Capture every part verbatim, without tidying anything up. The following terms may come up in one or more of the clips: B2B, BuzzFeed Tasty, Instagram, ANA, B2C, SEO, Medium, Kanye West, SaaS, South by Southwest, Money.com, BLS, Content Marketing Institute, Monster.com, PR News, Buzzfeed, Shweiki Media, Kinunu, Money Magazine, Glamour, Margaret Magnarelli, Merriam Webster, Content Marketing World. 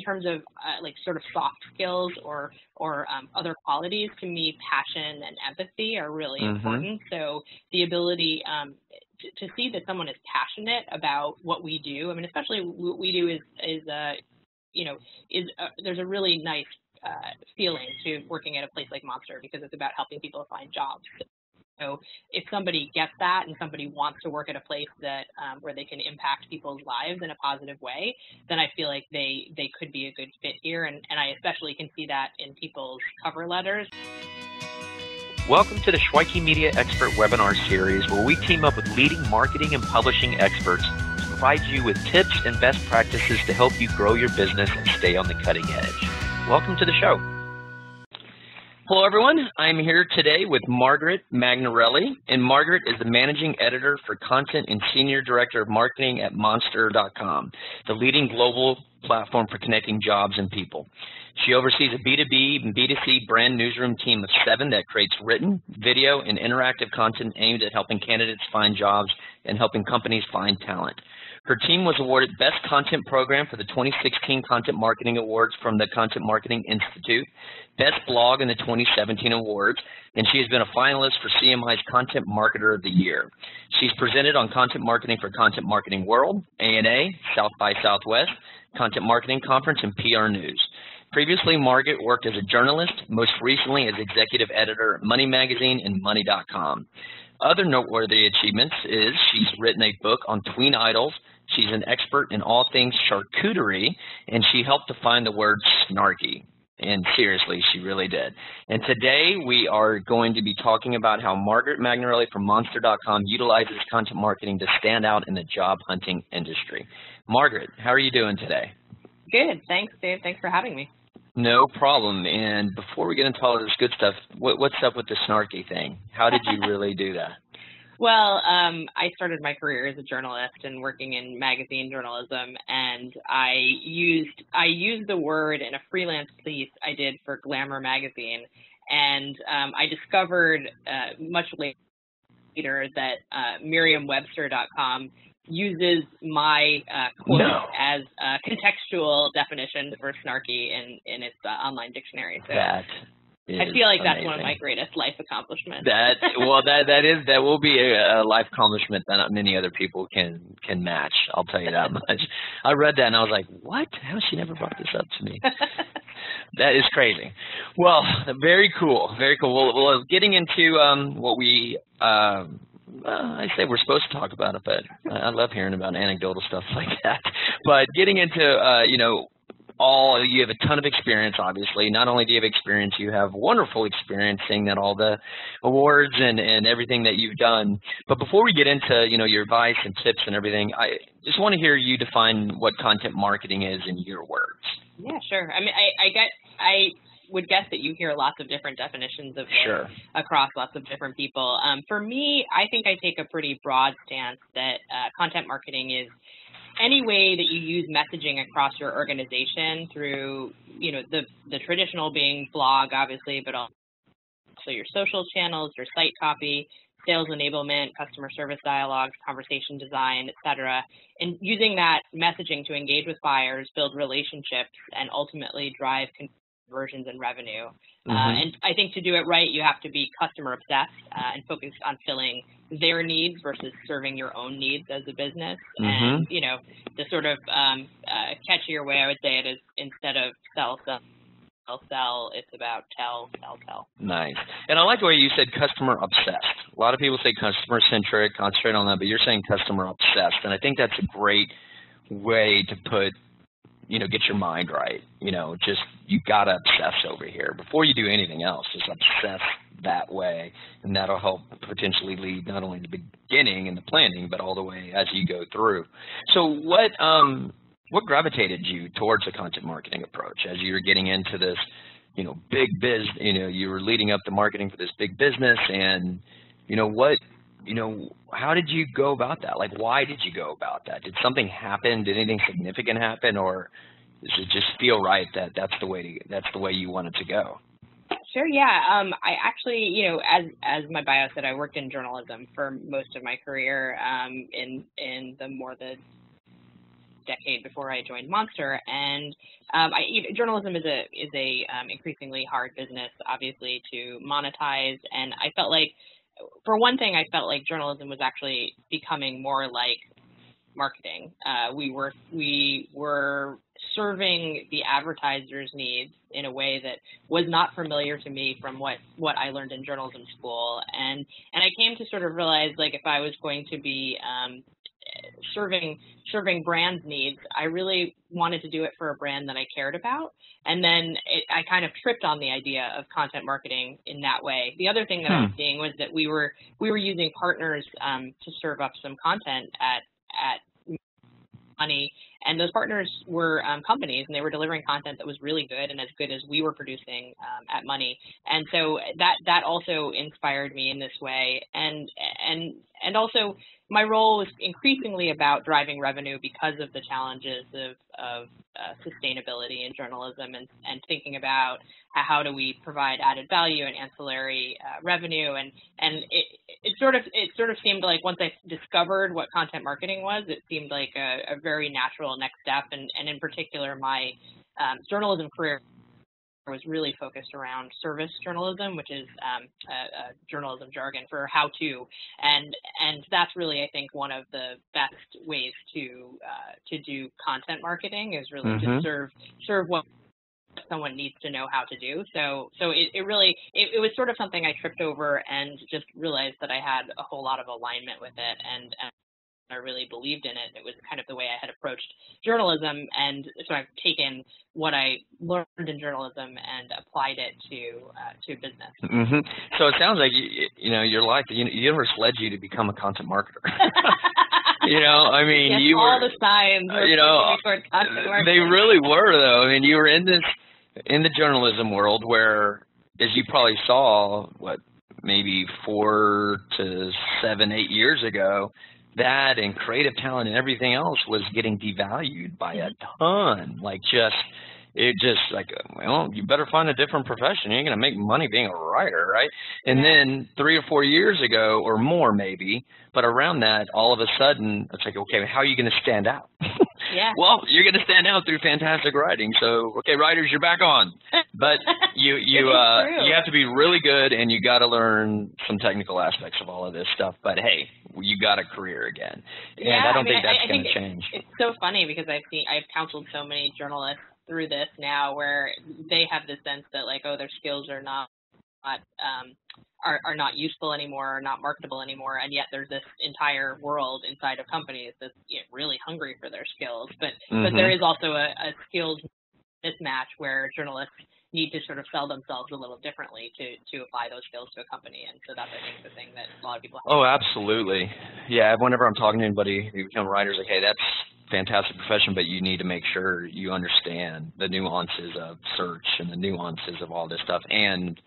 in terms of uh, like sort of soft skills or or um, other qualities, to me, passion and empathy are really mm-hmm. important. So the ability um, to, to see that someone is passionate about what we do. I mean, especially what we do is is uh, you know is uh, there's a really nice uh, feeling to working at a place like Monster, because it's about helping people find jobs. So if somebody gets that and somebody wants to work at a place that um, where they can impact people's lives in a positive way, then I feel like they, they could be a good fit here. And, and I especially can see that in people's cover letters. Welcome to the Shweiki Media Expert Webinar Series, where we team up with leading marketing and publishing experts to provide you with tips and best practices to help you grow your business and stay on the cutting edge. Welcome to the show. Hello, everyone. I'm here today with Margaret Magnarelli, and Margaret is the Managing Editor for Content and Senior Director of Marketing at Monster dot com, the leading global platform for connecting jobs and people. She oversees a B two B and B two C brand newsroom team of seven that creates written, video, and interactive content aimed at helping candidates find jobs and helping companies find talent. Her team was awarded Best Content Program for the twenty sixteen Content Marketing Awards from the Content Marketing Institute, Best Blog in the twenty seventeen Awards, and she has been a finalist for C M I's Content Marketer of the Year. She's presented on Content Marketing for Content Marketing World, A N A, South by Southwest, Content Marketing Conference, and P R News. Previously, Margaret worked as a journalist, most recently as executive editor at Money Magazine and Money dot com. Other noteworthy achievements is she's written a book on tween idols, she's an expert in all things charcuterie, and she helped define the word snarky. And seriously, she really did. And today we are going to be talking about how Margaret Magnarelli from Monster dot com utilizes content marketing to stand out in the job hunting industry. Margaret, how are you doing today? Good. Thanks, Dave. Thanks for having me. No problem. And before we get into all of this good stuff, what, what's up with the snarky thing? How did you really do that? Well, um, I started my career as a journalist and working in magazine journalism, and I used I used the word in a freelance piece I did for Glamour magazine, and um, I discovered uh, much later that uh, Merriam Webster dot com uses my uh, quote no. as a contextual definition for snarky in in its uh, online dictionary. So. That. I feel like amazing. That's one of my greatest life accomplishments. That well, that that is that will be a, a life accomplishment that not many other people can can match. I'll tell you that much. I read that and I was like, what? How has she never brought this up to me? That is crazy. Well, very cool, very cool. Well, well getting into um, what we. Um, Uh, I say we're supposed to talk about it, but I love hearing about anecdotal stuff like that. But getting into, uh, you know, all you have a ton of experience, obviously. Not only do you have experience, you have wonderful experience seeing that all the awards and, and everything that you've done. But before we get into, you know, your advice and tips and everything, I just want to hear you define what content marketing is in your words. Yeah, sure. I mean, I, I get – I. would guess that you hear lots of different definitions of it sure. across lots of different people. Um, for me, I think I take a pretty broad stance that uh, content marketing is any way that you use messaging across your organization through, you know, the, the traditional being blog, obviously, but also your social channels, your site copy, sales enablement, customer service dialogues, conversation design, et cetera, and using that messaging to engage with buyers, build relationships, and ultimately drive conversions and revenue. Mm-hmm. uh, and I think to do it right, you have to be customer obsessed uh, and focused on filling their needs versus serving your own needs as a business. Mm-hmm. And, you know, the sort of um, uh, catchier way I would say it is instead of sell, sell, sell, sell, it's about tell, tell, tell. Nice. And I like the way you said customer obsessed. A lot of people say customer centric, concentrate on that, but you're saying customer obsessed. And I think that's a great way to put you know, get your mind right, you know, just you got to obsess over here. Before you do anything else, just obsess that way, and that'll help potentially lead not only the beginning and the planning, but all the way as you go through. So what um, what gravitated you towards the content marketing approach as you were getting into this, you know, big biz, you know, you were leading up the marketing for this big business, and, you know, what – you know, how did you go about that? Like, why did you go about that? Did something happen? Did anything significant happen? Or does it just feel right that that's the way, to, that's the way you want it to go? Sure, yeah. Um, I actually, you know, as as my bio said, I worked in journalism for most of my career um, in, in the more the decade before I joined Monster, and um, I, journalism is a is a um, increasingly hard business, obviously, to monetize. And I felt like, for one thing, I felt like journalism was actually becoming more like marketing. Uh, we were we were serving the advertisers' needs in a way that was not familiar to me from what what I learned in journalism school, and and I came to sort of realize, like, if I was going to be um, serving serving brands' needs, I really wanted to do it for a brand that I cared about. And then it, I kind of tripped on the idea of content marketing in that way. The other thing that hmm. I was seeing was that we were we were using partners um, to serve up some content at at Money, and those partners were um, companies, and they were delivering content that was really good and as good as we were producing um, at Money. And so that that also inspired me in this way, and and and also my role was increasingly about driving revenue because of the challenges of, of uh, sustainability in journalism, and, and thinking about how do we provide added value and ancillary uh, revenue. And and it, it sort of it sort of seemed like, once I discovered what content marketing was, it seemed like a, a very natural next step. And, and in particular, my um, journalism career was really focused around service journalism, which is um, a, a journalism jargon for how to, and and that's really, I think, one of the best ways to uh, to do content marketing is really mm-hmm. to serve serve what someone needs to know how to do. So so it, it really it, it was sort of something I tripped over and just realized that I had a whole lot of alignment with it, and, and I really believed in it. It was kind of the way I had approached journalism, and so I've taken what I learned in journalism and applied it to uh, to business. Mm-hmm. So it sounds like you, you know your life, the universe led you to become a content marketer. you know, I mean, yes, you all were, the signs. You know, they really were though. I mean, you were in this in the journalism world where, as you probably saw, what maybe four to seven, eight years ago. That and creative talent and everything else was getting devalued by a ton. Like just, it just like, well, you better find a different profession. You're going to make money being a writer, right? And then three or four years ago or more maybe, but around that, all of a sudden, it's like, okay, how are you going to stand out? Yeah. Well, you're going to stand out through fantastic writing. So, okay, writers, you're back on. But you you uh, you have to be really good, and you got to learn some technical aspects of all of this stuff. But hey, you got a career again, and yeah, I don't I mean, think that's going to change. It's so funny because I've seen I've counseled so many journalists through this now, where they have this sense that like, oh, their skills are not not um, are, are not useful anymore, are not marketable anymore, and yet there's this entire world inside of companies that's you know, really hungry for their skills. But mm-hmm. but there is also a, a skills mismatch where journalists need to sort of sell themselves a little differently to to apply those skills to a company, and so that's I think the thing that a lot of people have. Oh, absolutely, yeah. Whenever I'm talking to anybody who become writers, like, hey, that's fantastic profession, but you need to make sure you understand the nuances of search and the nuances of all this stuff, and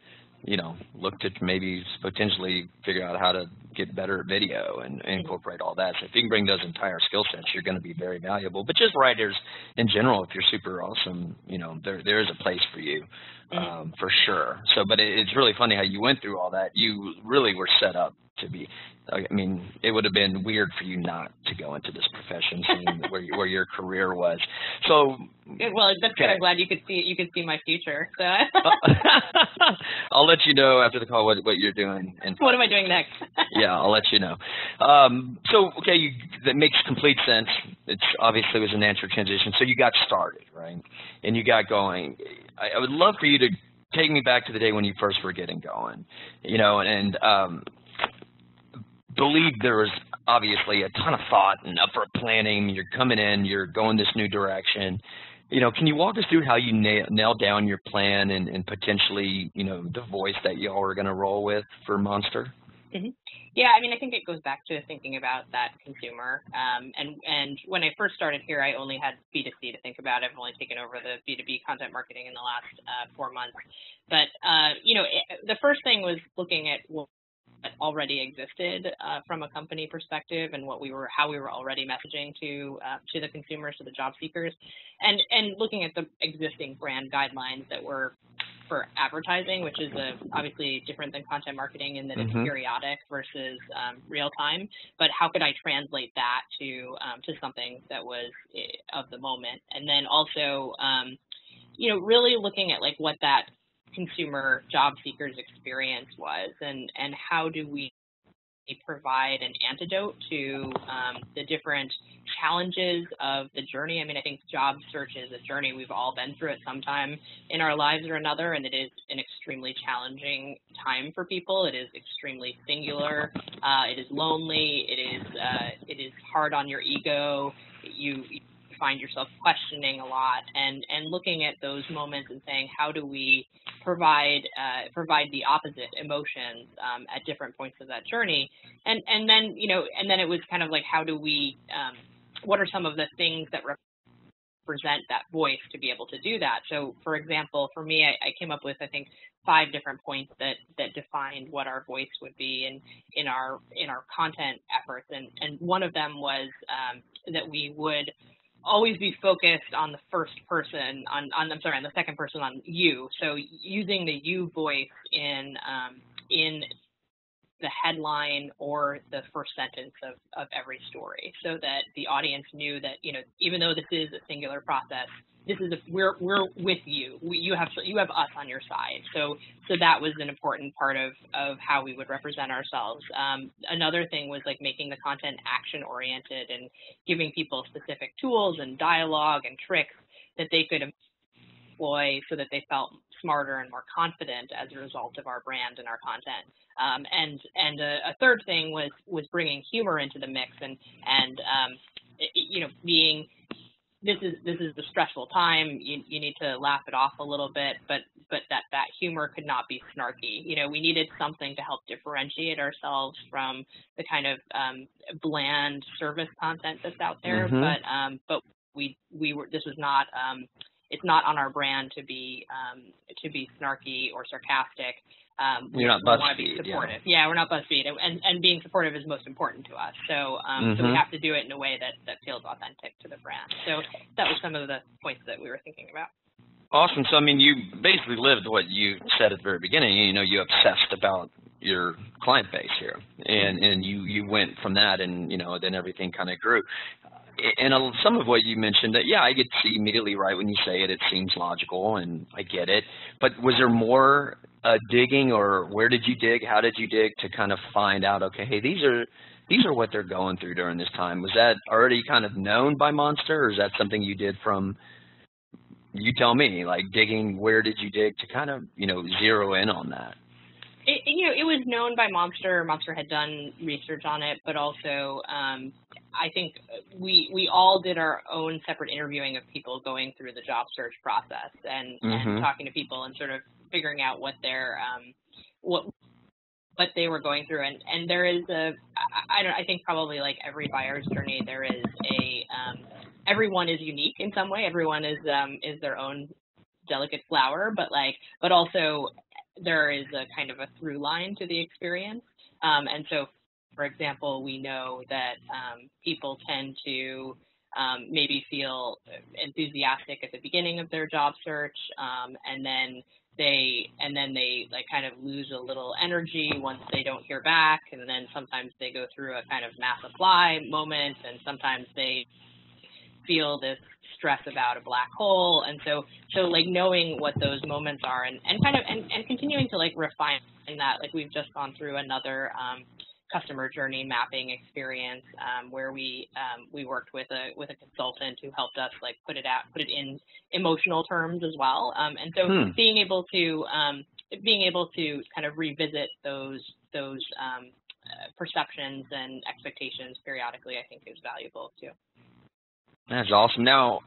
you know, look to maybe potentially figure out how to get better at video and, and incorporate all that. So if you can bring those entire skill sets, you're going to be very valuable. But just writers in general, if you're super awesome, you know, there there is a place for you um, for sure. So, but it, it's really funny how you went through all that. You really were set up to be. I mean, it would have been weird for you not to go into this profession, seeing where, you, where your career was. So, well, that's okay. Good. I'm glad you could see you could see my future. So, I'll let you know after the call what what you're doing. And what am I doing next? Yeah, I'll let you know. Um, so, okay, you, that makes complete sense. It's obviously was a natural transition. So you got started, right? And you got going. I, I would love for you to take me back to the day when you first were getting going. You know, and. Um, believe there was obviously a ton of thought and upfront planning. You're coming in, you're going this new direction. You know, can you walk us through how you nail, nail down your plan and, and potentially, you know, the voice that y'all are going to roll with for Monster? Mm-hmm. Yeah, I mean, I think it goes back to thinking about that consumer. Um, and and when I first started here, I only had B two C to think about. I've only taken over the B two B content marketing in the last uh, four months. But, uh, you know, it, the first thing was looking at well, that already existed uh, from a company perspective, and what we were, how we were already messaging to uh, to the consumers, to the job seekers, and and looking at the existing brand guidelines that were for advertising, which is a, obviously different than content marketing in that mm-hmm. it's periodic versus um, real time. But how could I translate that to um, to something that was of the moment? And then also, um, you know, really looking at like what that consumer job seekers experience was, and and how do we provide an antidote to um, the different challenges of the journey. I mean, I think job search is a journey. We've all been through it sometime in our lives or another, and it is an extremely challenging time for people. It is extremely singular. Uh, it is lonely. It is uh, it is hard on your ego. You, you find yourself questioning a lot, and and looking at those moments and saying, how do we provide uh, provide the opposite emotions um, at different points of that journey? And and then you know, and then it was kind of like, how do we? Um, what are some of the things that represent that voice to be able to do that? So, for example, for me, I, I came up with I think five different points that that defined what our voice would be in in our in our content efforts, and and one of them was um, that we would always be focused on the first person, on, on I'm sorry, on the second person, on you. So using the you voice in um, in the headline or the first sentence of, of every story, so that the audience knew that, you know, even though this is a singular process, this is a, we're we're with you. We, you have you have us on your side. So so that was an important part of of how we would represent ourselves. Um, another thing was like making the content action oriented and giving people specific tools and dialogue and tricks that they could employ so that they felt smarter and more confident as a result of our brand and our content. Um, and and a, a third thing was was bringing humor into the mix and and um, it, you know being. This is this is the stressful time. You you need to laugh it off a little bit, but but that that humor could not be snarky. You know, we needed something to help differentiate ourselves from the kind of um, bland service content that's out there. Mm-hmm. But um, but we we were this was not um, it's not on our brand to be um, to be snarky or sarcastic. Um, You're not BuzzFeed, yeah. yeah, we're not BuzzFeed, and and being supportive is most important to us. So, um, mm-hmm. so we have to do it in a way that that feels authentic to the brand. So that was some of the points that we were thinking about. Awesome. So I mean, you basically lived what you said at the very beginning. You know, you obsessed about your client base here, and and you you went from that, and you know, then everything kind of grew. And some of what you mentioned, that, yeah, I could see immediately right when you say it, it seems logical, and I get it. But was there more uh, digging, or where did you dig? How did you dig to kind of find out, okay, hey, these are these are what they're going through during this time? Was that already kind of known by Monster, or is that something you did from, you tell me, like digging, where did you dig to kind of, you know, zero in on that? It, you know, it was known by Monster. Monster had done research on it, but also um, I think we we all did our own separate interviewing of people going through the job search process and, mm-hmm. and talking to people and sort of figuring out what their um, what what they were going through. And, and there is a I don't I think probably like every buyer's journey, there is a um, everyone is unique in some way. Everyone is um, is their own delicate flower, but like but also. There is a kind of a through line to the experience. Um, and so, for example, we know that um, people tend to um, maybe feel enthusiastic at the beginning of their job search, um, and then they and then they like kind of lose a little energy once they don't hear back. And then sometimes they go through a kind of mass apply moment, and sometimes they feel this stress about a black hole. And so so like knowing what those moments are and, and kind of and, and continuing to like refine that. Like we've just gone through another um, customer journey mapping experience um, where we um, we worked with a with a consultant who helped us like put it out put it in emotional terms as well. Um, and so hmm. being able to um, being able to kind of revisit those those um, uh, perceptions and expectations periodically, I think, is valuable too. That's awesome. Now,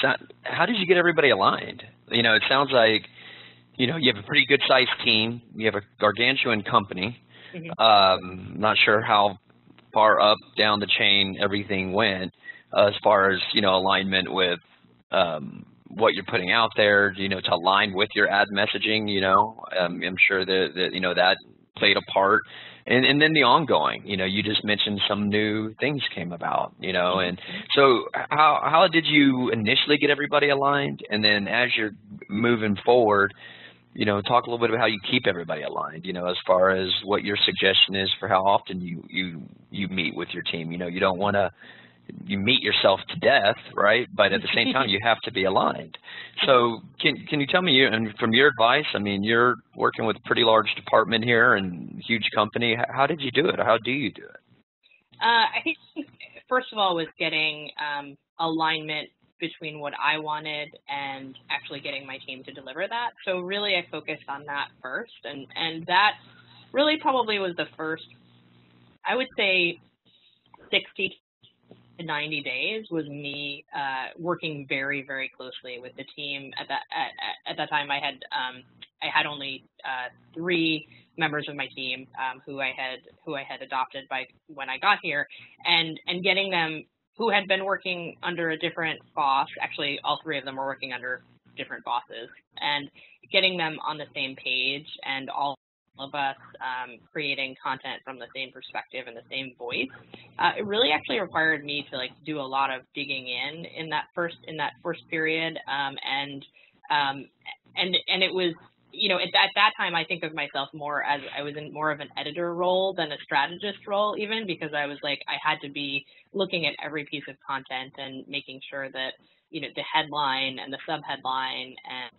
so how did you get everybody aligned? You know, it sounds like, you know, you have a pretty good sized team. You have a gargantuan company. Mm-hmm. um, not sure how far up, down the chain everything went uh, as far as, you know, alignment with um, what you're putting out there, you know, to align with your ad messaging, you know. Um, I'm sure that, that, you know, that played a part. And, and then the ongoing, you know, you just mentioned some new things came about, you know, and so how, how did you initially get everybody aligned? And then as you're moving forward, you know, talk a little bit about how you keep everybody aligned, you know, as far as what your suggestion is for how often you, you, you meet with your team. You know, you don't want to you meet yourself to death, right? But at the same time, you have to be aligned. So can, can you tell me, you, and from your advice, I mean, you're working with a pretty large department here and huge company. How did you do it? Or how do you do it? Uh, I think, first of all, was getting um, alignment between what I wanted and actually getting my team to deliver that. So really, I focused on that first. And, and that really probably was the first, I would say, sixty to ninety days was me uh, working very, very closely with the team. At that, at, at that time, I had um, I had only uh, three members of my team um, who I had who I had adopted by when I got here, and and getting them who had been working under a different boss. Actually, all three of them were working under different bosses, and getting them on the same page, and all of us um, creating content from the same perspective and the same voice. Uh, it really actually required me to like do a lot of digging in in that first in that first period, um, and um, and and it was, you know, at that, that time I think of myself more as I was in more of an editor role than a strategist role, even, because I was like, I had to be looking at every piece of content and making sure that, you know, the headline and the subheadline and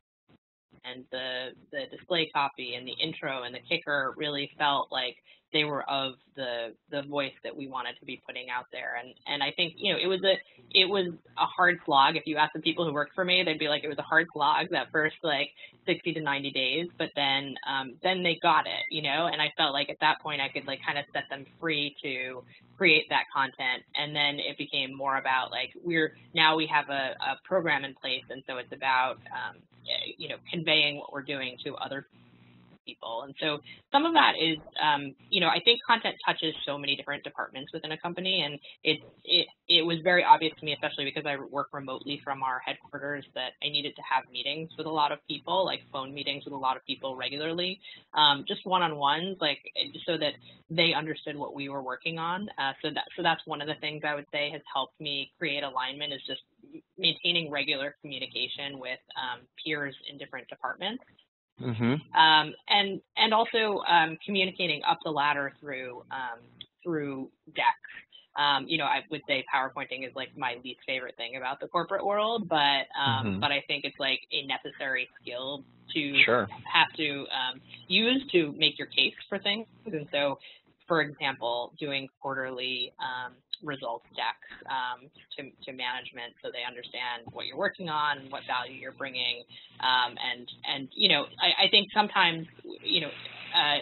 and the, the display copy and the intro and the kicker really felt like they were of the the voice that we wanted to be putting out there. And and I think, you know, it was a it was a hard slog. If you ask the people who worked for me, they'd be like, it was a hard slog that first like sixty to ninety days, but then um, then they got it, you know. And I felt like at that point I could like kind of set them free to create that content. And then it became more about like, we're now we have a, a program in place, and so it's about um, you know, conveying what we're doing to other people. And so some of that is, um, you know, I think content touches so many different departments within a company, and it, it, it was very obvious to me, especially because I work remotely from our headquarters, that I needed to have meetings with a lot of people, like phone meetings with a lot of people regularly, um, just one-on-ones, like, so that they understood what we were working on. Uh, so that, so that's one of the things I would say has helped me create alignment, is just maintaining regular communication with um, peers in different departments. Mm-hmm. um, and and also um, communicating up the ladder through um, through decks. Um, you know, I would say PowerPointing is like my least favorite thing about the corporate world, but um, mm-hmm. but I think it's like a necessary skill to sure. have to um, use to make your case for things. And so, for example, doing quarterly um, results decks um, to, to management, so they understand what you're working on and what value you're bringing. Um, and, and you know, I, I think sometimes, you know, uh,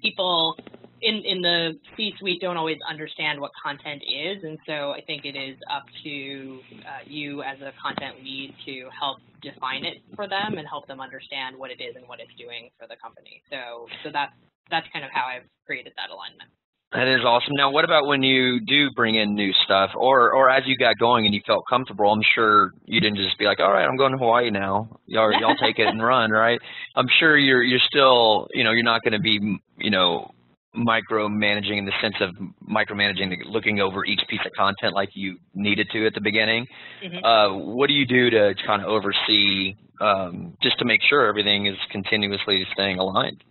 people in, in the C-suite don't always understand what content is. And so I think it is up to uh, you as a content lead to help define it for them and help them understand what it is and what it's doing for the company. So, so that's, that's kind of how I've created that alignment. That is awesome. Now, what about when you do bring in new stuff, or or as you got going and you felt comfortable? I'm sure you didn't just be like, all right, I'm going to Hawaii now. Y'all, y'all take it and run, right? I'm sure you're you're still, you know, you're not going to be, you know, micromanaging in the sense of micromanaging, looking over each piece of content like you needed to at the beginning. Mm-hmm. Uh, what do you do to kind of oversee um, just to make sure everything is continuously staying aligned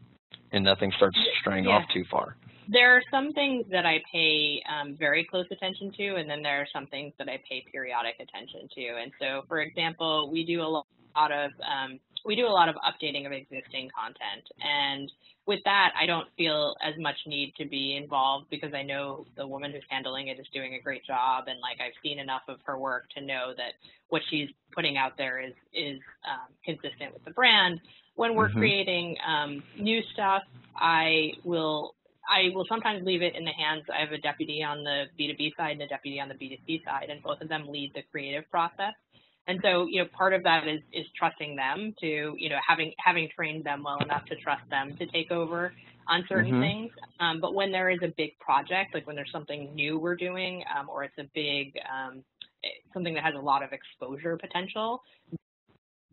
and nothing starts straying yeah. off too far? There are some things that I pay um, very close attention to, and then there are some things that I pay periodic attention to. And so, for example, we do a lot of um, we do a lot of updating of existing content, and with that, I don't feel as much need to be involved because I know the woman who's handling it is doing a great job, and like I've seen enough of her work to know that what she's putting out there is is um, consistent with the brand. When we're mm-hmm. creating um, new stuff, I will. I will sometimes leave it in the hands. I have a deputy on the B two B side and a deputy on the B two C side, and both of them lead the creative process. And so, you know, part of that is, is trusting them to, you know, having having trained them well enough to trust them to take over on certain mm-hmm. things. Um, but when there is a big project, like when there's something new we're doing, um, or it's a big, um, something that has a lot of exposure potential,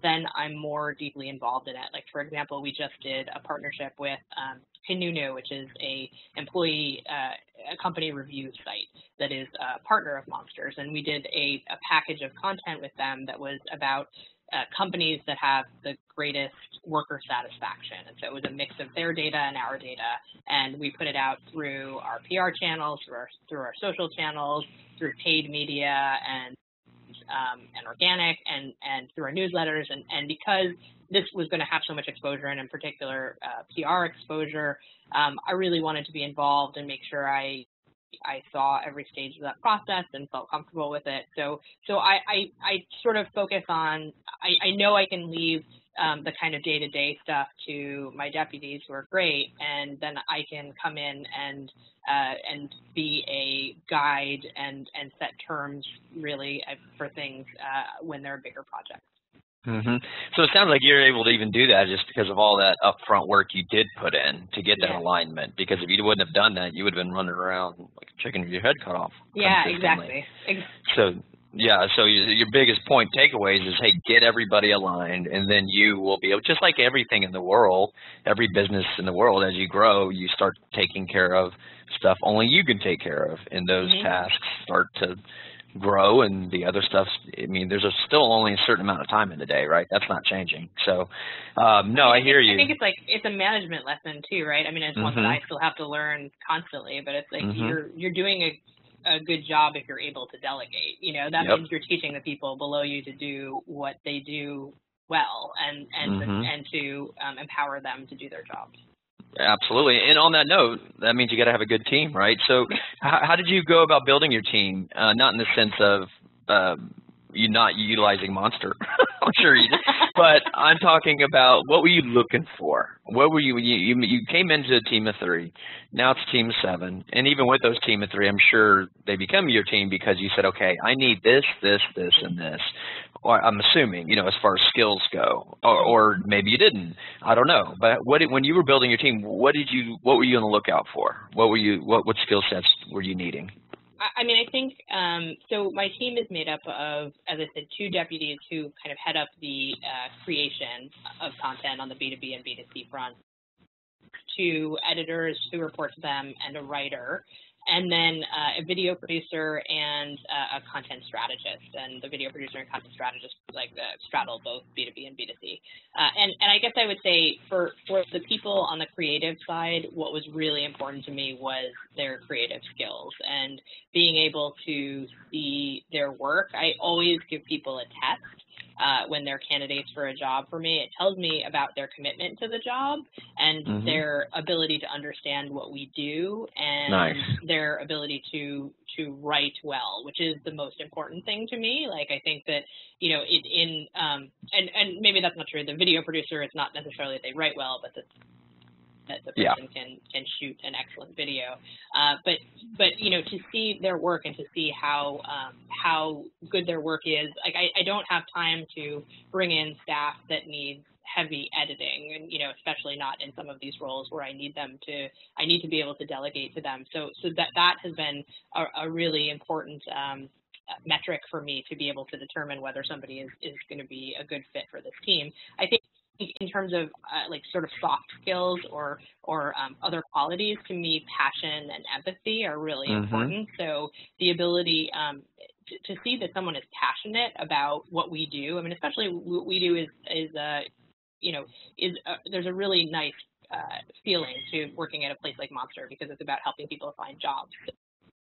then I'm more deeply involved in it. Like, for example, we just did a partnership with um, Kinunu, which is a employee, uh, a company review site that is a partner of Monsters. And we did a, a package of content with them that was about uh, companies that have the greatest worker satisfaction. And so it was a mix of their data and our data, and we put it out through our P R channels, through our, through our social channels, through paid media and um, and organic, and and through our newsletters. And and because this was going to have so much exposure, and in particular uh, P R exposure, um, I really wanted to be involved and make sure I I saw every stage of that process and felt comfortable with it. So, so I, I, I sort of focus on, I, I know I can leave um, the kind of day-to-day stuff to my deputies who are great, and then I can come in and, uh, and be a guide and, and set terms really for things uh, when there are bigger projects. Mm-hmm. So it sounds like you're able to even do that just because of all that upfront work you did put in to get that yeah. alignment. Because if you wouldn't have done that, you would have been running around like a chicken with your head cut off. Yeah, exactly. So yeah, so your, your biggest point takeaways is, hey, get everybody aligned, and then you will be able, just like everything in the world, every business in the world, as you grow, you start taking care of stuff only you can take care of, and those mm-hmm. tasks start to grow, and the other stuff's, I mean, there's a still only a certain amount of time in the day, right? That's not changing. So, um, no, I, I hear you. I think it's like, it's a management lesson too, right? I mean, it's mm-hmm. one that I still have to learn constantly, but it's like mm-hmm. you're, you're doing a a good job if you're able to delegate, you know, that yep. means you're teaching the people below you to do what they do well, and, and, mm-hmm. and to um, empower them to do their jobs. Absolutely. And on that note, that means you got to have a good team, right? So how, how did you go about building your team? Uh, not in the sense of uh, you not utilizing Monster. I'm sure you did. But I'm talking about, what were you looking for? What were you, you – you came into a team of three. Now it's a team of seven. And even with those team of three, I'm sure they become your team because you said, okay, I need this, this, this, and this. Or I'm assuming, you know, as far as skills go, or, or maybe you didn't. I don't know. But what did, when you were building your team, what did you? What were you on the lookout for? What were you? What, what skill sets were you needing? I mean, I think um, so. My team is made up of, as I said, two deputies who kind of head up the uh, creation of content on the B two B and B two C front, two editors who report to them, and a writer. And then uh, a video producer and uh, a content strategist, and the video producer and content strategist like uh, straddle both B two B and B two C. Uh, and and I guess I would say for for the people on the creative side, what was really important to me was their creative skills and being able to see their work. I always give people a test. Uh, when they're candidates for a job for me, it tells me about their commitment to the job and mm-hmm. their ability to understand what we do and nice. Their ability to to write well, which is the most important thing to me. Like, I think that, you know, it in um, and and maybe that's not true. The video producer, it's not necessarily that they write well, but the that the person yeah. can, can shoot an excellent video. Uh, but, but, you know, to see their work and to see how, um, how good their work is, like I, I don't have time to bring in staff that needs heavy editing, and, you know, especially not in some of these roles where I need them to, I need to be able to delegate to them. So, so that, that has been a, a really important um, metric for me to be able to determine whether somebody is, is going to be a good fit for this team. I think in terms of uh, like sort of soft skills or or um, other qualities, to me, passion and empathy are really mm-hmm. important. So the ability um, to, to see that someone is passionate about what we do. I mean, especially what we do is is uh, you know is uh, there's a really nice uh, feeling to working at a place like Monster because it's about helping people find jobs.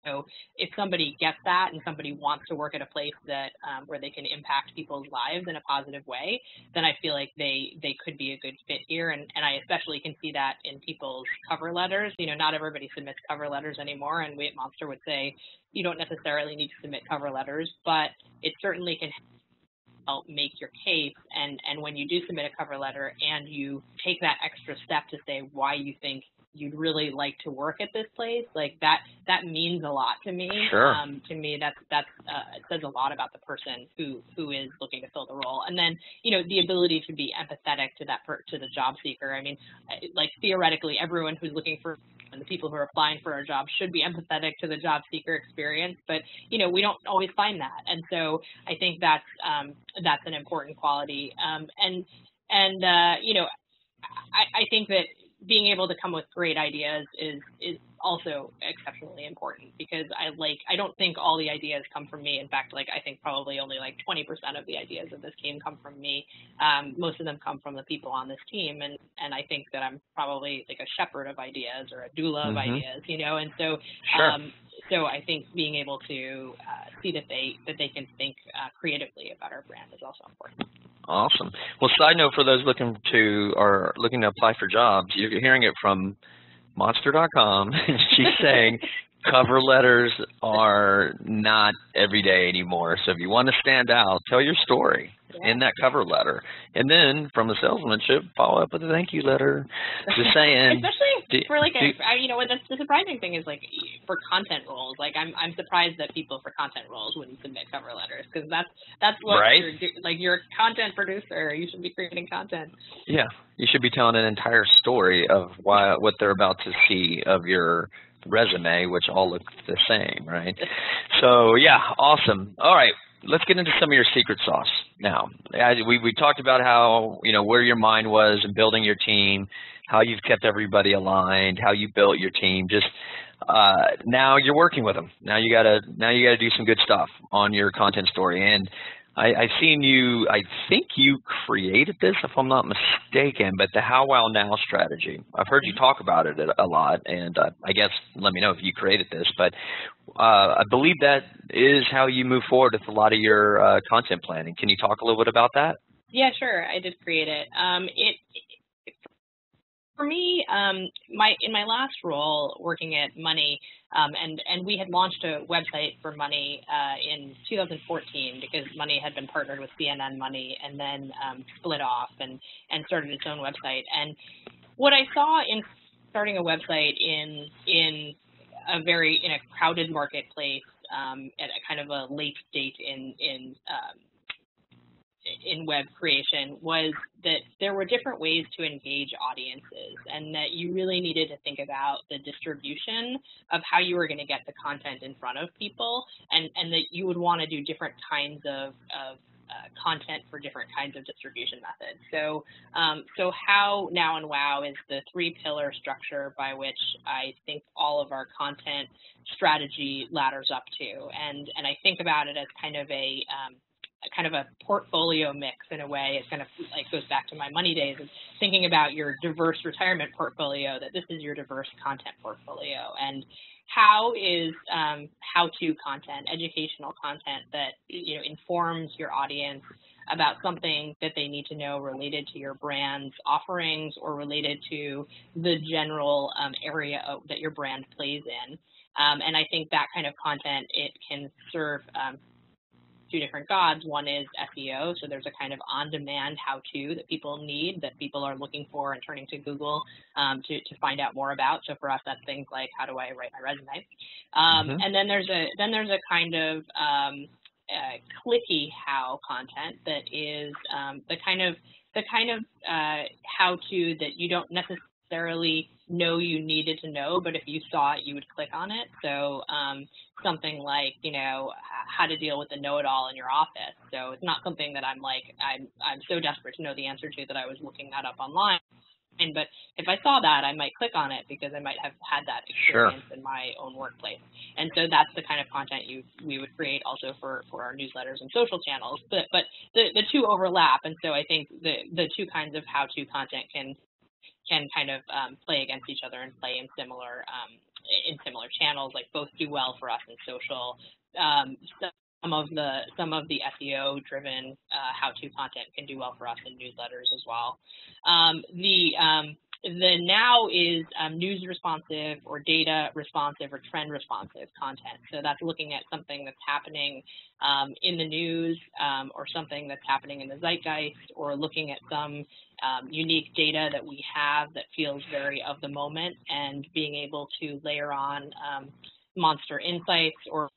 So if somebody gets that and somebody wants to work at a place that um, where they can impact people's lives in a positive way, then I feel like they they could be a good fit here. And, and I especially can see that in people's cover letters. You know, not everybody submits cover letters anymore. And we at Monster would say, you don't necessarily need to submit cover letters, but it certainly can help make your case. And, and when you do submit a cover letter and you take that extra step to say why you think you'd really like to work at this place, like that that means a lot to me. Sure. Um, to me, that's that's uh, it says a lot about the person who who is looking to fill the role. And then, you know, the ability to be empathetic to that per to the job seeker. I mean, like theoretically, everyone who's looking for and the people who are applying for our job should be empathetic to the job seeker experience. But you know, we don't always find that, and so I think that's um, that's an important quality. Um, and and uh, you know, I, I think that being able to come with great ideas is, is also exceptionally important, because I like, I don't think all the ideas come from me. In fact, like I think probably only like twenty percent of the ideas of this team come from me. Um, most of them come from the people on this team. And, and I think that I'm probably like a shepherd of ideas or a doula mm-hmm. of ideas, you know? And so, sure. um, so I think being able to uh, see that they, that they can think uh, creatively about our brand is also important. Awesome. Well, side note for those looking to, or looking to apply for jobs, you're hearing it from Monster dot com. She's saying cover letters are not everyday anymore. So if you want to stand out, tell your story yeah. in that cover letter. And then from the salesmanship, follow up with a thank you letter. Just saying. Especially do, for like, do, a, you know, what that's the surprising thing is like for content roles, like I'm, I'm surprised that people for content roles wouldn't submit cover letters, because that's, that's what right? you're, like you're a content producer. You should be creating content. Yeah. You should be telling an entire story of why, what they're about to see of your resume, which all look the same, right? So yeah, awesome. All right, let's get into some of your secret sauce now. As we, we talked about how, you know, where your mind was in building your team, how you've kept everybody aligned, how you built your team. Just uh, now you're working with them. Now you gotta now you gotta do some good stuff on your content story. And I, I've seen you, I think you created this, if I'm not mistaken, but the How, Wow, Now strategy. I've heard you talk about it a lot, and uh, I guess let me know if you created this, but uh, I believe that is how you move forward with a lot of your uh, content planning. Can you talk a little bit about that? Yeah, sure. I did create it. Um, it, it for me, um, my in my last role working at Money, Um, and, and we had launched a website for Money uh, in two thousand fourteen, because Money had been partnered with C N N Money and then um, split off and, and started its own website. And what I saw in starting a website in, in a very, in a crowded marketplace um, at a kind of a late date in, in, um, in web creation was that there were different ways to engage audiences, and that you really needed to think about the distribution of how you were going to get the content in front of people, and, and that you would want to do different kinds of, of uh, content for different kinds of distribution methods. So, um, so How, Now, and Wow is the three pillar structure by which I think all of our content strategy ladders up to. And, and I think about it as kind of a, um, kind of a portfolio mix in a way. It kind of like goes back to my Money days of thinking about your diverse retirement portfolio, that this is your diverse content portfolio. And how is um, how-to content, educational content that, you know, informs your audience about something that they need to know related to your brand's offerings or related to the general um, area of, that your brand plays in. Um, and I think that kind of content, it can serve um, two different gods. One is S E O, so there's a kind of on-demand how-to that people need, that people are looking for and turning to Google um, to, to find out more about. So for us, that's things like, how do I write my resume? Um, mm-hmm. And then there's a then there's a kind of um, uh, clicky how content that is um, the kind of the kind of uh, how-to that you don't necessarily know you needed to know, but if you saw it, you would click on it. So um, something like, you know, how to deal with the know-it-all in your office. So it's not something that I'm like, I'm, I'm so desperate to know the answer to that I was looking that up online. And, but if I saw that, I might click on it because I might have had that experience sure. in my own workplace. And so that's the kind of content you we would create also for, for our newsletters and social channels. But, but the, the two overlap. And so I think the, the two kinds of how-to content can can kind of um, play against each other and play in similar um, in similar channels. Like both do well for us in social. Um, some of the some of the S E O driven uh, how-to content can do well for us in newsletters as well. Um, the um, the now is um, news responsive or data responsive or trend responsive content. So that's looking at something that's happening um, in the news um, or something that's happening in the zeitgeist, or looking at some Um, unique data that we have that feels very of the moment, and being able to layer on um, Monster insights or,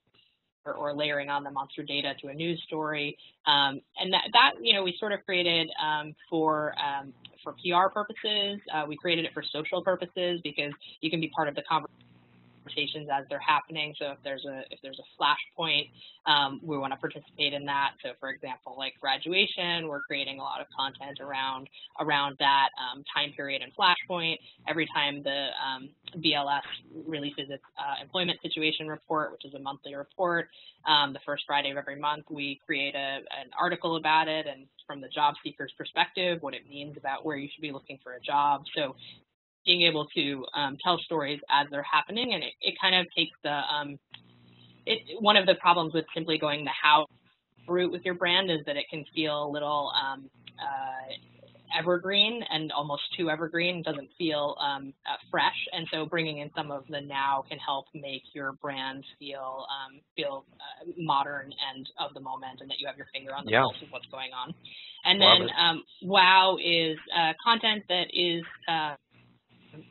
or or layering on the Monster data to a news story. Um, and that, that, you know, we sort of created um, for um, for P R purposes. Uh, we created it for social purposes because you can be part of the conversation interpretations as they're happening. So if there's a if there's a flashpoint, um, we want to participate in that. So for example, like graduation, we're creating a lot of content around around that um, time period and flashpoint. Every time the um, B L S releases its uh, employment situation report, which is a monthly report, um, the first Friday of every month, we create a, an article about it and from the job seeker's perspective, what it means about where you should be looking for a job. So being able to um, tell stories as they're happening, and it, it kind of takes the, um, it, one of the problems with simply going the how route with your brand is that it can feel a little um, uh, evergreen and almost too evergreen, doesn't feel um, uh, fresh. And so bringing in some of the now can help make your brand feel um, feel uh, modern and of the moment, and that you have your finger on the pulse of what's going on. And Love then um, WOW is uh, content that is uh,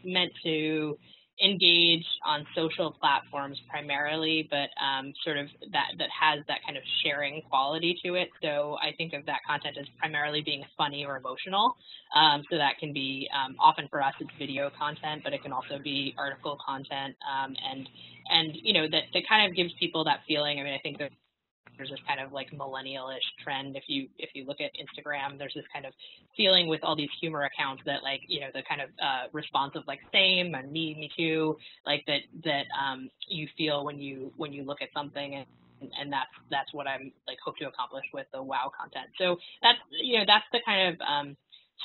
meant to engage on social platforms primarily, but um, sort of that that has that kind of sharing quality to it. So I think of that content as primarily being funny or emotional. Um, so that can be um, often for us it's video content, but it can also be article content, um, and and you know that that kind of gives people that feeling. I mean, I think that there's this kind of like millennial-ish trend. If you if you look at Instagram, there's this kind of feeling with all these humor accounts that like you know the kind of uh, response of like same and me me too, like that that um, you feel when you when you look at something, and and that's that's what I'm like hope to accomplish with the WOW content. So that's you know that's the kind of um,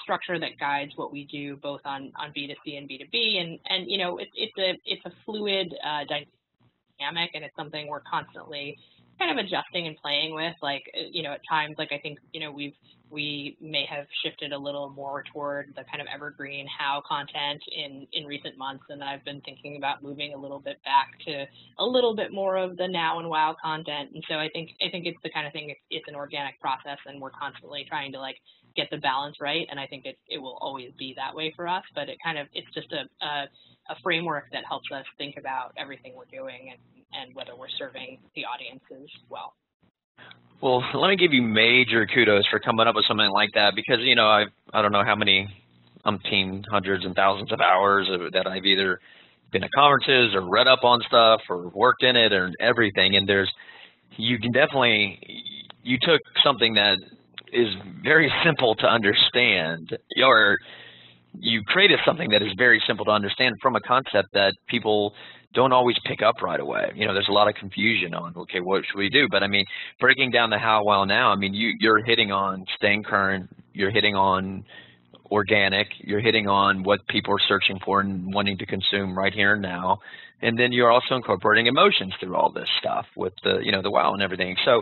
structure that guides what we do both on on B two C and B two B, and and you know it's it's a it's a fluid uh, dynamic, and it's something we're constantly kind of adjusting and playing with, like, you know, at times, like, I think, you know, we've, we may have shifted a little more toward the kind of evergreen how content in, in recent months, and I've been thinking about moving a little bit back to a little bit more of the now and WOW content, and so I think, I think it's the kind of thing, it's, it's an organic process, and we're constantly trying to, like, get the balance right, and I think it, it will always be that way for us, but it kind of, it's just a, a, a framework that helps us think about everything we're doing, and and whether we're serving the audiences well. Well, let me give you major kudos for coming up with something like that, because, you know, I I don't know how many umpteen hundreds and thousands of hours that I've either been at conferences or read up on stuff or worked in it and everything, and there's, you can definitely, you took something that is very simple to understand, or you created something that is very simple to understand from a concept that people don't always pick up right away. You know, there's a lot of confusion on, okay, what should we do? But I mean, breaking down the how, well, now, I mean, you, you're hitting on staying current, you're hitting on organic, you're hitting on what people are searching for and wanting to consume right here and now. And then you're also incorporating emotions through all this stuff with the, you know, the wow and everything. So,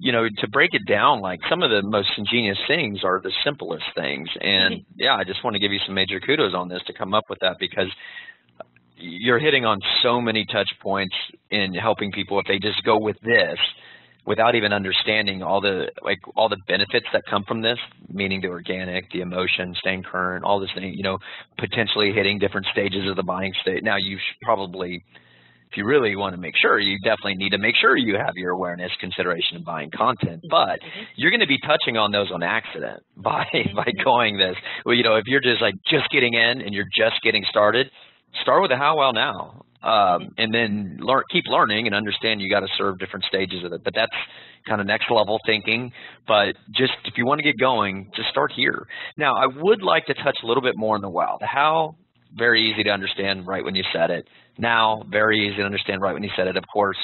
you know, to break it down, like some of the most ingenious things are the simplest things. And yeah, I just want to give you some major kudos on this to come up with that, because you're hitting on so many touch points in helping people if they just go with this without even understanding all the like all the benefits that come from this, meaning the organic, the emotion, staying current, all this thing, you know, potentially hitting different stages of the buying state. Now you should probably, if you really want to make sure, you definitely need to make sure you have your awareness, consideration, and buying content. But you're going to be touching on those on accident by by going this. Well, you know, if you're just like just getting in and you're just getting started, start with the how, well, now, um, and then learn, keep learning and understand you got to serve different stages of it. But that's kind of next level thinking. But just if you want to get going, just start here. Now, I would like to touch a little bit more on the wow. The how, very easy to understand right when you said it. Now, very easy to understand right when you said it. Of course,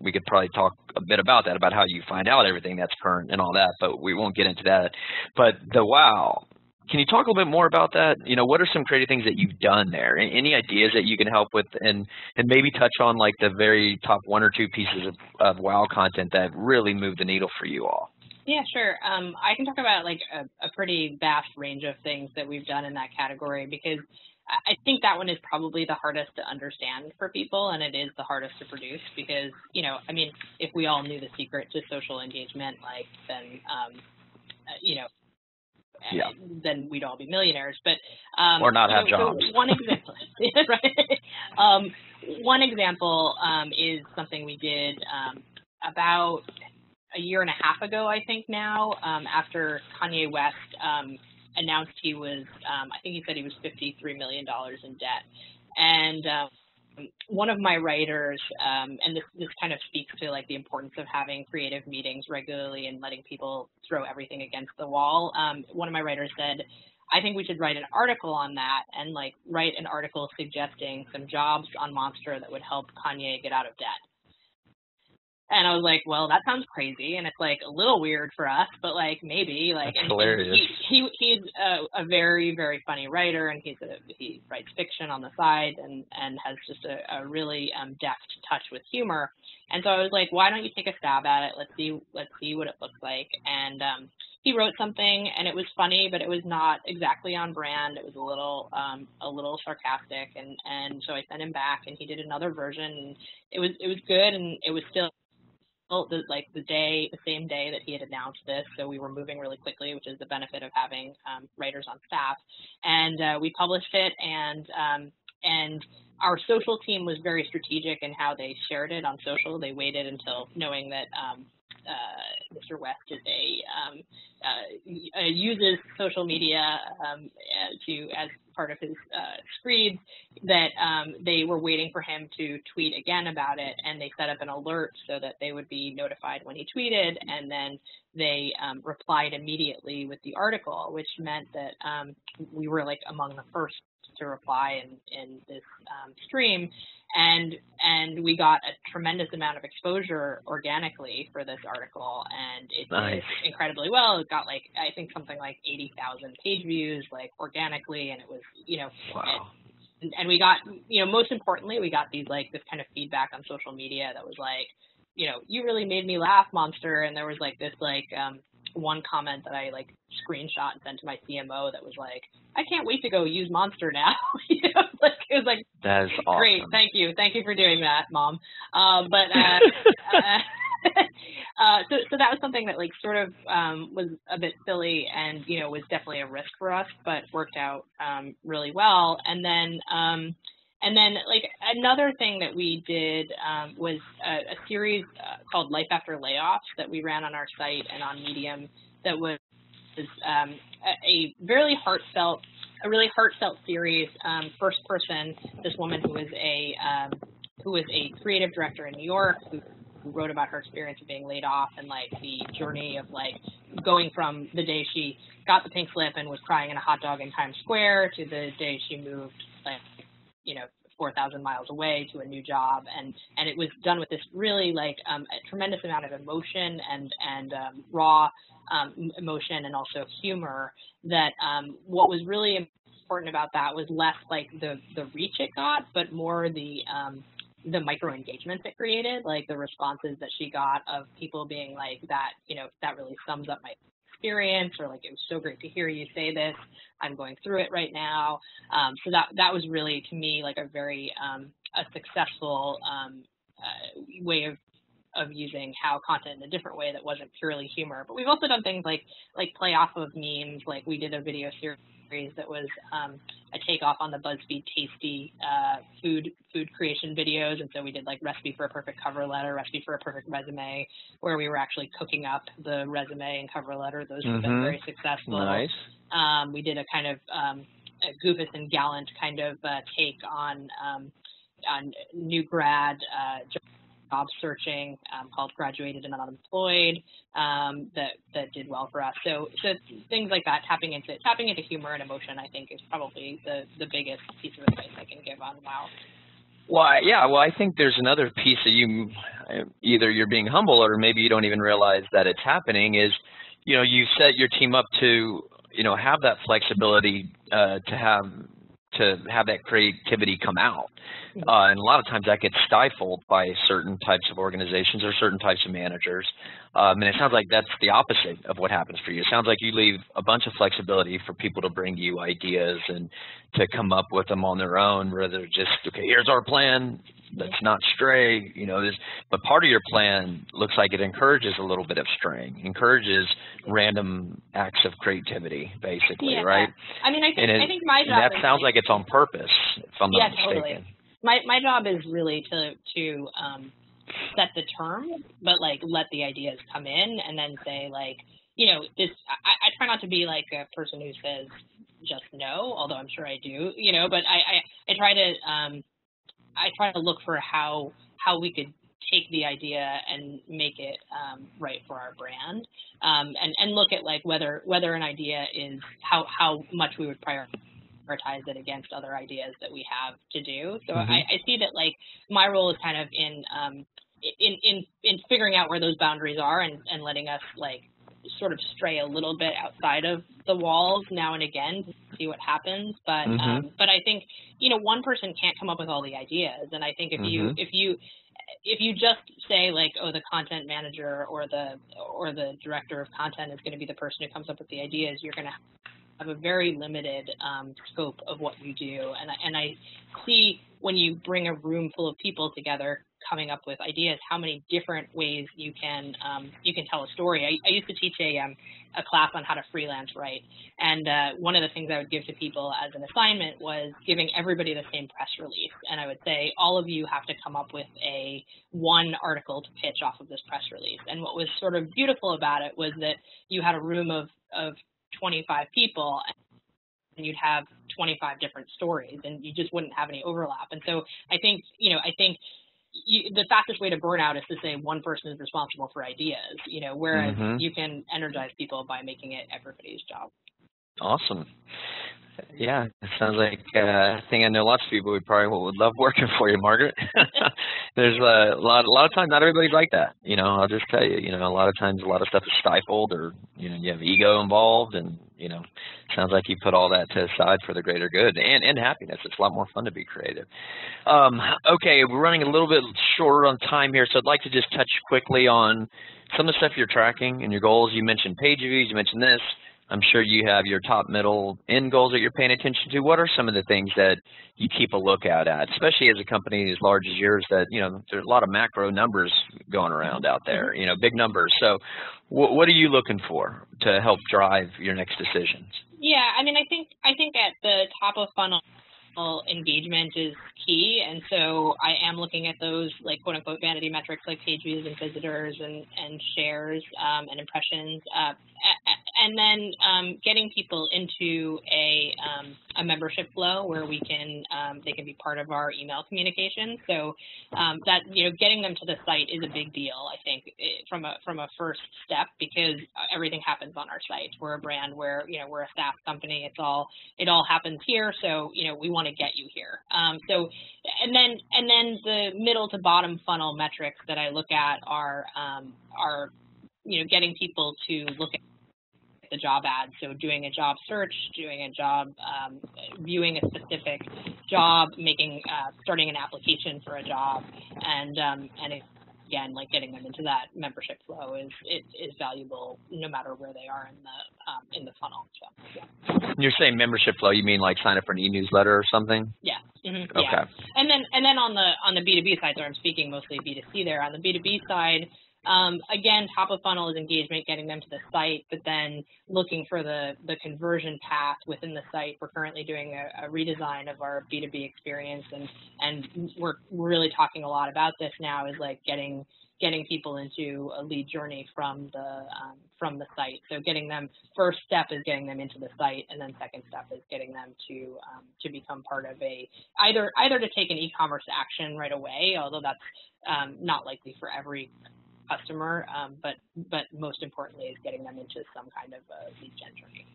we could probably talk a bit about that, about how you find out everything that's current and all that, but we won't get into that. But the wow. Can you talk a little bit more about that? You know, what are some creative things that you've done there? Any ideas that you can help with, and and maybe touch on like the very top one or two pieces of, of WOW content that really moved the needle for you all? Yeah, sure. Um, I can talk about like a, a pretty vast range of things that we've done in that category, because I think that one is probably the hardest to understand for people, and it is the hardest to produce because, you know, I mean, if we all knew the secret to social engagement, like then, um, you know, yeah. Then we'd all be millionaires, but um, or not have so, jobs. So one example, right? Um, one example um, is something we did um, about a year and a half ago, I think now, um, after Kanye West um, announced he was, um, I think he said he was fifty-three million dollars in debt, and um, one of my writers, um, and this, this kind of speaks to like the importance of having creative meetings regularly and letting people throw everything against the wall. Um, one of my writers said, I think we should write an article on that, and like write an article suggesting some jobs on Monster that would help Kanye get out of debt. And I was like, well, that sounds crazy, and it's like a little weird for us, but like maybe like. That's hilarious. He, he he's a, a very very funny writer, and he's a, he writes fiction on the side, and and has just a, a really um, deft touch with humor. And so I was like, why don't you take a stab at it? Let's see let's see what it looks like. And um, he wrote something, and it was funny, but it was not exactly on brand. It was a little um, a little sarcastic, and and so I sent him back, and he did another version, and it was it was good, and it was still. The, like the day, the same day that he had announced this, so we were moving really quickly, which is the benefit of having um, writers on staff. And uh, we published it, and um, and our social team was very strategic in how they shared it on social. They waited until knowing that um, uh, Mister West is a um, uh, uses social media um, to as part of his uh, screeds, that um, they were waiting for him to tweet again about it, and they set up an alert so that they would be notified when he tweeted, and then they um, replied immediately with the article, which meant that um, we were like among the first to reply in, in this um, stream, and and we got a tremendous amount of exposure organically for this article, and it nice. Did incredibly well. It got like I think something like eighty thousand page views like organically, and it was you know wow. and, and we got you know most importantly we got these like this kind of feedback on social media that was like you know you really made me laugh, Monster, and there was like this like um, one comment that I like screenshot and sent to my C M O that was like, I can't wait to go use Monster now. you know, like it was like that is awesome. Great, thank you, thank you for doing that, Mom. Um, but uh, uh, uh, so so that was something that like sort of um, was a bit silly, and you know was definitely a risk for us, but worked out um, really well. And then um, and then like another thing that we did um, was a, a series uh, called Life After Layoffs that we ran on our site and on Medium that was. Is um, a, a really heartfelt, a really heartfelt series. Um, first person, this woman who was a um, who was a creative director in New York, who, who wrote about her experience of being laid off and like the journey of like going from the day she got the pink slip and was crying in a hot dog in Times Square to the day she moved, like you know, four thousand miles away to a new job, and and it was done with this really like um, a tremendous amount of emotion and and um, raw. Um, emotion and also humor. That um, what was really important about that was less like the the reach it got, but more the um, the micro engagements it created, like the responses that she got of people being like that. You know, that really sums up my experience, or like it was so great to hear you say this. I'm going through it right now. Um, so that that was really to me like a very um, a successful um, uh, way of. of using how content in a different way that wasn't purely humor. But we've also done things like like play off of memes. Like we did a video series that was um, a takeoff on the BuzzFeed Tasty uh, food food creation videos, and so we did like recipe for a perfect cover letter, recipe for a perfect resume, where we were actually cooking up the resume and cover letter. Those mm-hmm. have been very successful. Nice. Um, we did a kind of um, a Goofus and Gallant kind of uh, take on um, on new grad. Uh, job searching um, called Graduated and Unemployed um, that, that did well for us. So so things like that, tapping into tapping into humor and emotion, I think is probably the, the biggest piece of advice I can give on WOW. Well, yeah, well, I think there's another piece that you, either you're being humble or maybe you don't even realize that it's happening is, you know, you set your team up to, you know, have that flexibility uh, to have to have that creativity come out. Uh, and a lot of times that gets stifled by certain types of organizations or certain types of managers. Um, and it sounds like that's the opposite of what happens for you. It sounds like you leave a bunch of flexibility for people to bring you ideas and to come up with them on their own, rather just, okay, here's our plan. Let's not stray, you know, this, but part of your plan looks like it encourages a little bit of straying, encourages random acts of creativity, basically, yeah. right? I mean, I think, it, I think my job and that is sounds like, like it's on purpose, if I'm yeah, not mistaken. Totally. My, my job is really to, to um, set the term, but, like, let the ideas come in and then say, like, you know, this. I, I try not to be, like, a person who says just no, although I'm sure I do, you know, but I, I, I try to um, – I try to look for how how we could take the idea and make it um, right for our brand, um, and and look at like whether whether an idea is how how much we would prioritize it against other ideas that we have to do. So mm-hmm. I, I see that like my role is kind of in um, in in in figuring out where those boundaries are and and letting us like sort of stray a little bit outside of the walls now and again to see what happens. But mm-hmm. um, but I think you know one person can't come up with all the ideas, and I think if mm-hmm. you if you if you just say like, oh, the content manager or the or the director of content is going to be the person who comes up with the ideas, you're going to have a very limited um, scope of what you do. And I, and I see when you bring a room full of people together coming up with ideas, how many different ways you can um, you can tell a story. I, I used to teach a um, a class on how to freelance write, and uh, one of the things I would give to people as an assignment was giving everybody the same press release, and I would say all of you have to come up with a one article to pitch off of this press release. And what was sort of beautiful about it was that you had a room of of twenty-five people, and you'd have twenty-five different stories, and you just wouldn't have any overlap. And so I think you know I think. You, the fastest way to burn out is to say one person is responsible for ideas, you know, whereas mm-hmm. you can energize people by making it everybody's job. Awesome. Yeah, it sounds like uh, I think I know lots of people would probably would love working for you, Margaret. There's a lot, a lot of times not everybody's like that. You know, I'll just tell you. You know, a lot of times a lot of stuff is stifled, or you know, you have ego involved, and you know, it sounds like you put all that to the side for the greater good and and happiness. It's a lot more fun to be creative. Um, okay, we're running a little bit short on time here, so I'd like to just touch quickly on some of the stuff you're tracking and your goals. You mentioned page views. You mentioned this. I'm sure you have your top, middle, end goals that you're paying attention to. What are some of the things that you keep a lookout at, especially as a company as large as yours that, you know, there's a lot of macro numbers going around out there, you know, big numbers. So wh what are you looking for to help drive your next decisions? Yeah, I mean, I think, I think at the top of funnel engagement is key, and so I am looking at those like quote unquote vanity metrics like page views and visitors and, and shares um, and impressions, uh, and then um, getting people into a, um, a membership flow where we can um, they can be part of our email communication. So um, that you know getting them to the site is a big deal, I think, from a from a first step, because everything happens on our site. We're a brand where you know we're a SaaS company. It's all it all happens here, so you know we want to get you here. Um, so, and then and then the middle to bottom funnel metrics that I look at are um, are you know getting people to look at the job ad. So doing a job search, doing a job, um, viewing a specific job, making uh, starting an application for a job, and um, and it, again, like getting them into that membership flow is it is valuable no matter where they are in the um, in the funnel. So, yeah. You're saying membership flow? You mean like sign up for an e-newsletter or something? Yeah. Mm-hmm. Okay. Yeah. And then and then on the on the B two B side, so I'm speaking mostly B two C there. On the B two B side, um, again, top of funnel is engagement, getting them to the site, but then looking for the the conversion path within the site. We're currently doing a, a redesign of our B two B experience, and and we're really talking a lot about this now. Is like getting getting people into a lead journey from the um, from the site. So getting them first step is getting them into the site, and then second step is getting them to um, to become part of a either either to take an e-commerce action right away, although that's um, not likely for every customer, um, but but most importantly is getting them into some kind of uh, lead gen journey.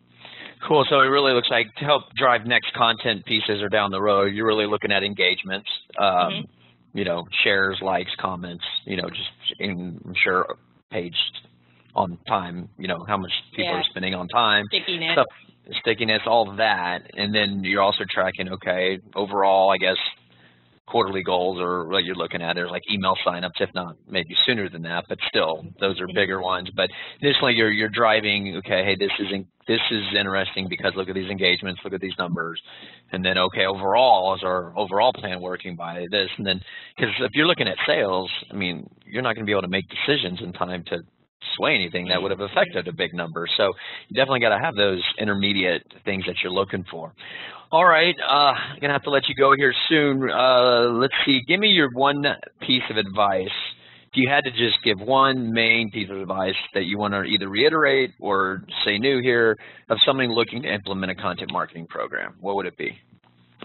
Cool. So it really looks like to help drive next content pieces or down the road, you're really looking at engagements, um, mm-hmm. you know, shares, likes, comments, you know, just in, I'm sure page on time, you know, how much people yeah. are spending on time, stickiness, stuff, stickiness, all that, and then you're also tracking. Okay, overall, I guess. Quarterly goals or what you're looking at are like email signups, if not maybe sooner than that, but still those are bigger ones. But initially you're you're driving, okay, hey, this is in, this is interesting because look at these engagements, look at these numbers, and then okay, overall is our overall plan working by this, and then because if you're looking at sales, I mean, you're not going to be able to make decisions in time to sway anything that would have affected a big number. So you definitely got to have those intermediate things that you're looking for. All right, uh, I'm going to have to let you go here soon. Uh, let's see. Give me your one piece of advice. If you had to just give one main piece of advice that you want to either reiterate or say new here of somebody looking to implement a content marketing program, what would it be?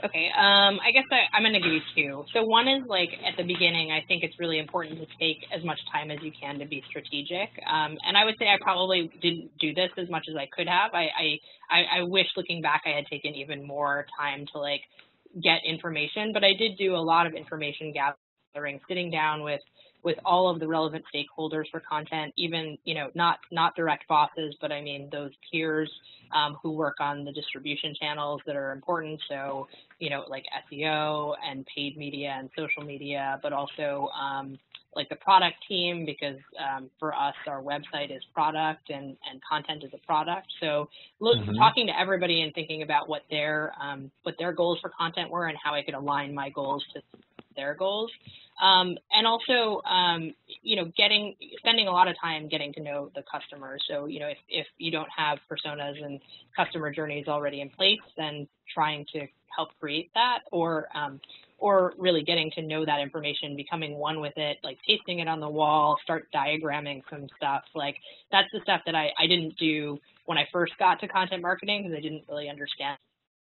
Okay, um, I guess I, I'm going to give you two. So one is, like, at the beginning, I think it's really important to take as much time as you can to be strategic. Um, and I would say I probably didn't do this as much as I could have. I, I, I, I wish, looking back, I had taken even more time to, like, get information. But I did do a lot of information gathering, sitting down with with all of the relevant stakeholders for content, even, you know, not not direct bosses, but I mean those peers um, who work on the distribution channels that are important. So, you know, like S E O and paid media and social media, but also um, like the product team, because um, for us, our website is product and, and content is a product. So look, mm-hmm. talking to everybody and thinking about what their, um, what their goals for content were and how I could align my goals to their goals. Um, and also, um, you know, getting, spending a lot of time getting to know the customer. So, you know, if, if you don't have personas and customer journeys already in place, then trying to help create that, or, um, or really getting to know that information, becoming one with it, like pasting it on the wall, start diagramming some stuff. Like, that's the stuff that I, I didn't do when I first got to content marketing, because I didn't really understand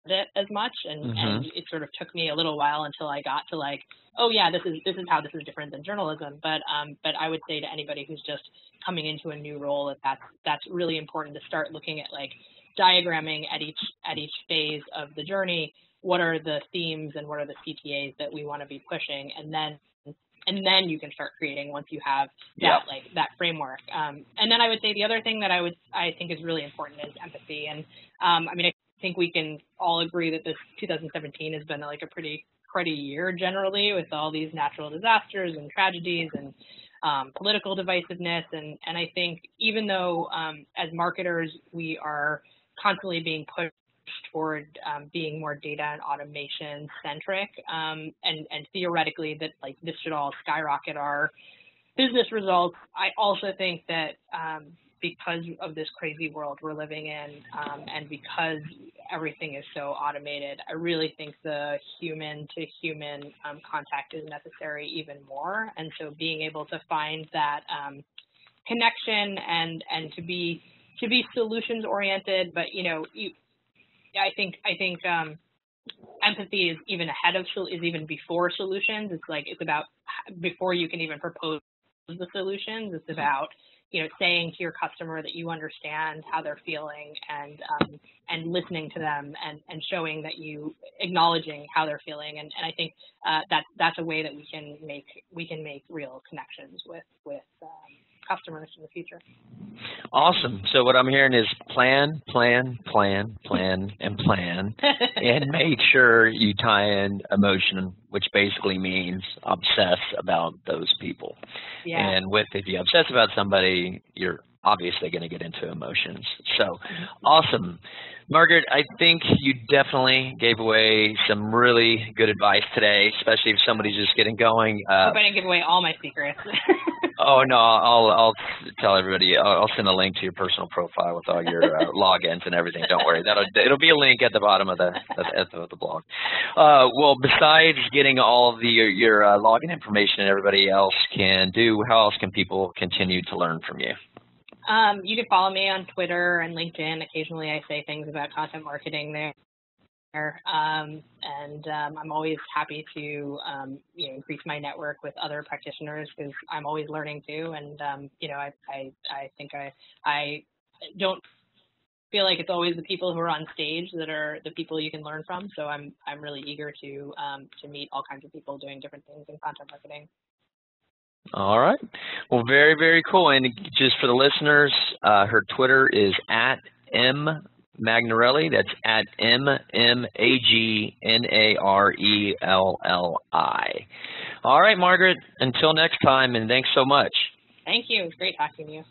it as much, and, mm-hmm. and it sort of took me a little while until I got to, like, oh yeah, this is this is how this is different than journalism. But um, but I would say to anybody who's just coming into a new role that that's, that's really important to start looking at, like, diagramming at each at each phase of the journey. What are the themes and what are the C T As that we want to be pushing, and then and then you can start creating once you have that yeah. like that framework. Um, and then I would say the other thing that I would I think is really important is empathy. And um, I mean. I I think we can all agree that this two thousand seventeen has been like a pretty cruddy year generally, with all these natural disasters and tragedies and um, political divisiveness. And, and I think even though um, as marketers, we are constantly being pushed toward um, being more data and automation centric, um, and, and theoretically that, like, this should all skyrocket our business results, I also think that um, because of this crazy world we're living in, um, and because everything is so automated, I really think the human-to-human um, contact is necessary even more. And so, being able to find that um, connection and and to be to be solutions-oriented, but you know, you, I think I think um, empathy is even ahead of is even before solutions. It's like it's about before you can even propose the solutions. It's about you know, saying to your customer that you understand how they're feeling, and um, and listening to them, and, and showing that you acknowledging how they're feeling, and, and I think uh, that that's a way that we can make we can make real connections with with um, customers in the future. Awesome. So what I'm hearing is plan, plan, plan, plan, and plan, and make sure you tie in emotion, which basically means obsess about those people. Yeah. And with if you obsess about somebody, you're obviously going to get into emotions. So awesome. Margaret, I think you definitely gave away some really good advice today, especially if somebody's just getting going. Uh, I hope I didn't give away all my secrets. Oh, no, I'll, I'll tell everybody. I'll, I'll send a link to your personal profile with all your uh, logins and everything. Don't worry. That'll, it'll be a link at the bottom of the, at the, of the blog. Uh, well, besides getting all of the, your, your uh, login information and everybody else can do, how else can people continue to learn from you? Um, you can follow me on Twitter and LinkedIn. Occasionally I say things about content marketing there. Um, and um, I'm always happy to um, you know, increase my network with other practitioners, because I'm always learning too. And um, you know, I, I, I think I, I don't feel like it's always the people who are on stage that are the people you can learn from. So I'm, I'm really eager to, um, to meet all kinds of people doing different things in content marketing. All right. Well, very, very cool. And just for the listeners, uh, her Twitter is at M. Magnarelli. That's at M M A G N A R E L L I. All right, Margaret, until next time, and thanks so much. Thank you. It was great talking to you.